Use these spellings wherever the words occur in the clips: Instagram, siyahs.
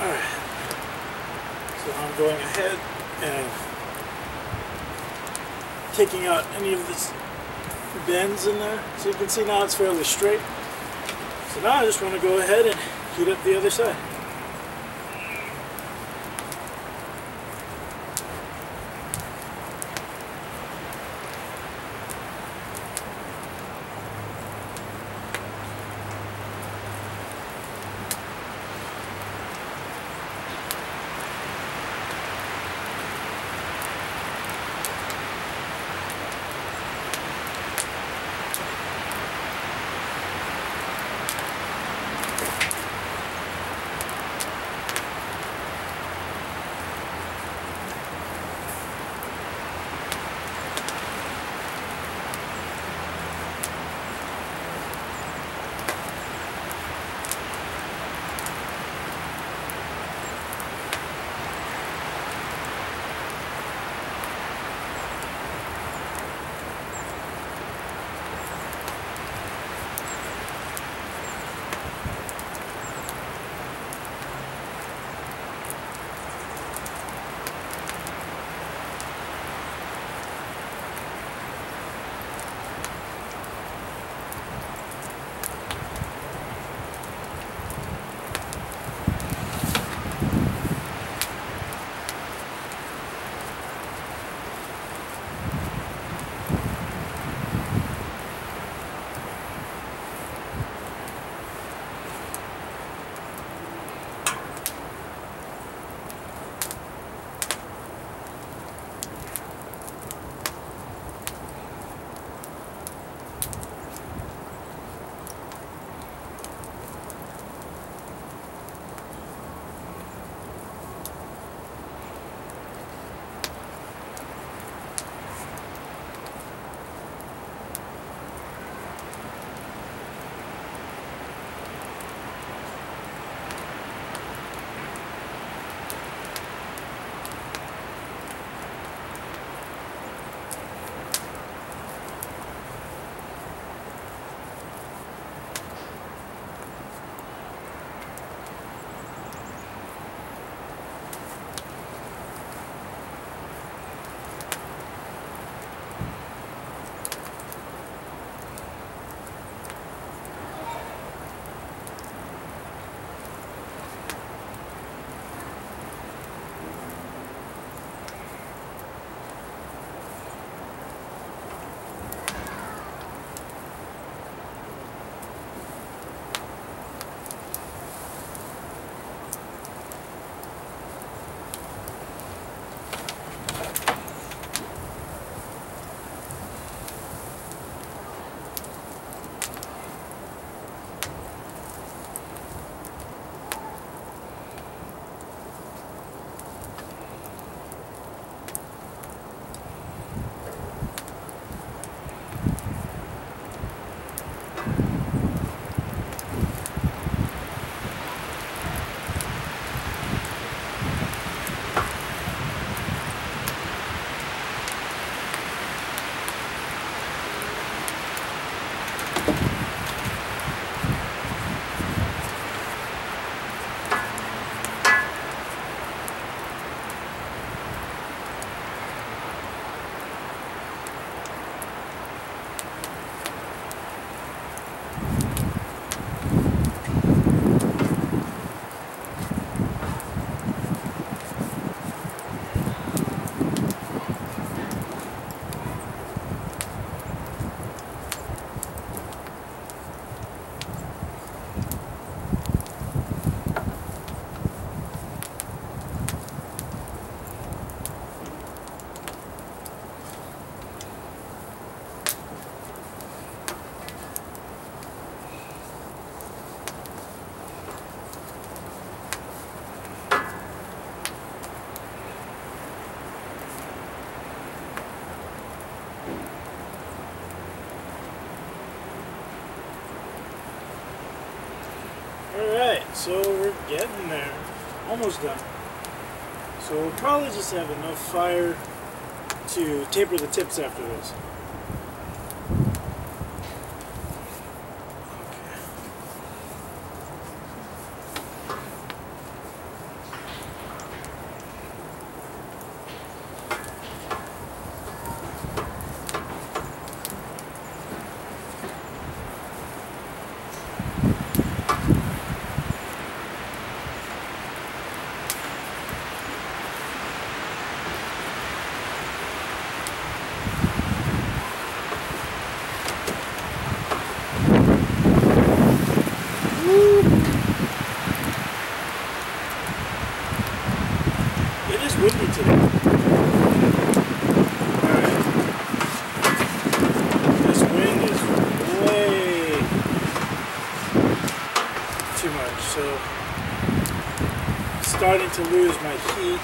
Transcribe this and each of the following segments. Alright, so I'm going ahead and taking out any of this bends in there. So you can see now it's fairly straight. So now I just want to go ahead and heat up the other side. So we're getting there, almost done. So we'll probably just have enough fire to taper the tips after this. Okay. too much, so I'm starting to lose my heat,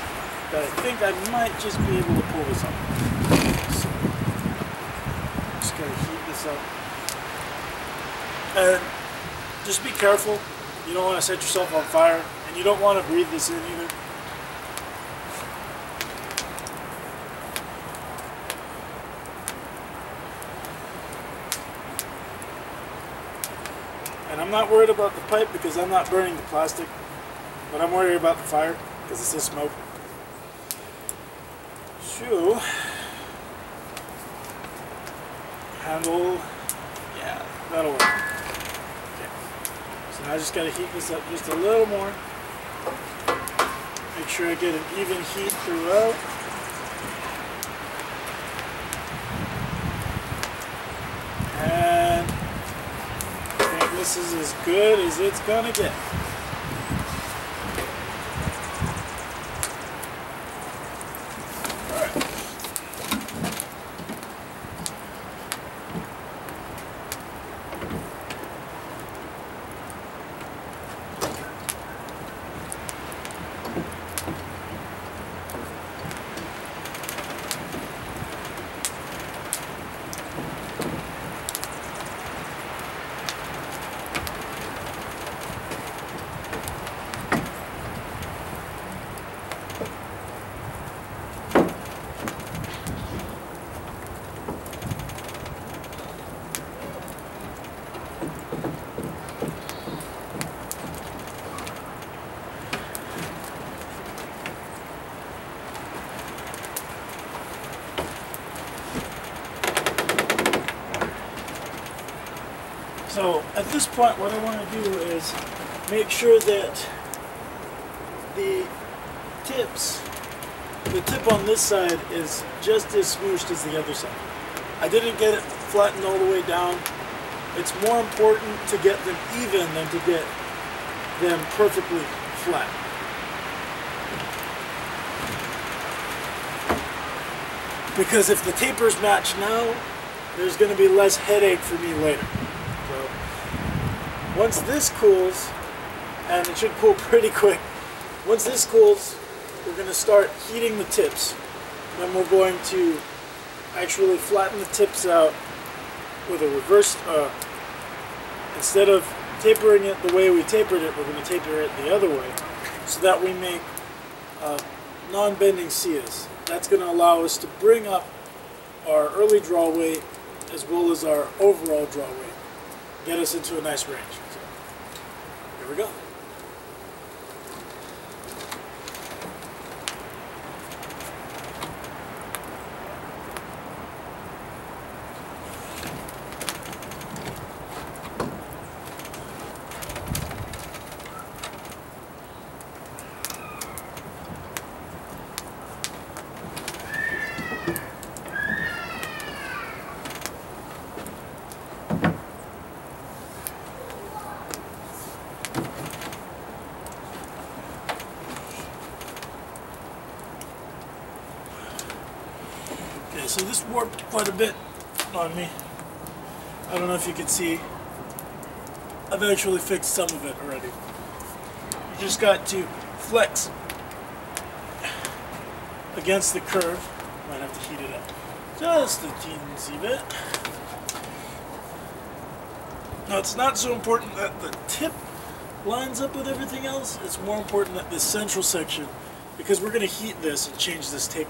but I think I might just be able to pull this up. So I'm just going to heat this up. And just be careful, you don't want to set yourself on fire, and you don't want to breathe this in either. And I'm not worried about the pipe because I'm not burning the plastic, but I'm worried about the fire because it's just smoke. So, handle, yeah, that'll work. Okay. So now I just got to heat this up just a little more. Make sure I get an even heat throughout. This is as good as it's gonna get. All right. So at this point what I want to do is make sure that the tip on this side is just as smooshed as the other side. I didn't get it flattened all the way down. It's more important to get them even than to get them perfectly flat. Because if the tapers match now, there's going to be less headache for me later. Once this cools, and it should cool pretty quick, once this cools, we're going to start heating the tips. Then we're going to actually flatten the tips out with a reverse, instead of tapering it the way we tapered it, we're going to taper it the other way, so that we make non-bending siyahs. That's going to allow us to bring up our early draw weight as well as our overall draw weight. Get us into a nice range. So, here we go. So this warped quite a bit on me. I don't know if you can see. I've actually fixed some of it already. You just got to flex against the curve. Might have to heat it up just a teensy bit. Now it's not so important that the tip lines up with everything else. It's more important that this central section, because we're going to heat this and change this tape.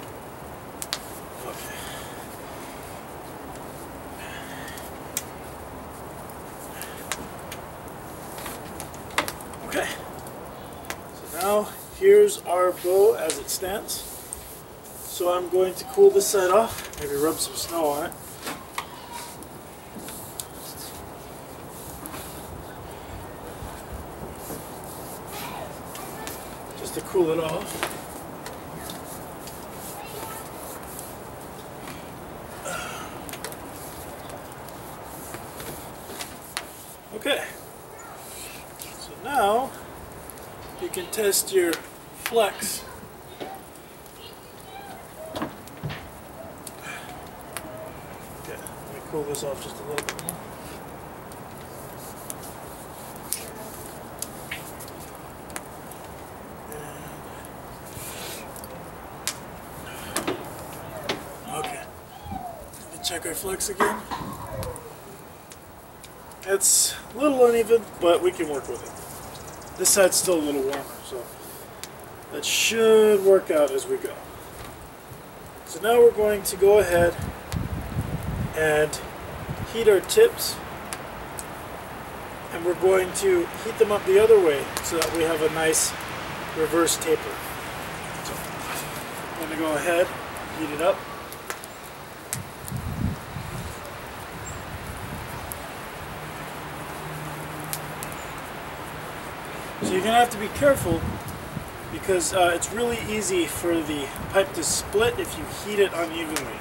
Okay, so now here's our bow as it stands. So I'm going to cool this side off, maybe rub some snow on it. Just to cool it off. Now, you can test your flex. Okay, let me cool this off just a little bit more. Check our flex again. It's a little uneven, but we can work with it. This side's still a little warmer, so that should work out as we go. So now we're going to go ahead and heat our tips, and we're going to heat them up the other way so that we have a nice reverse taper. So I'm going to go ahead, heat it up. So you're going to have to be careful, because it's really easy for the pipe to split if you heat it unevenly.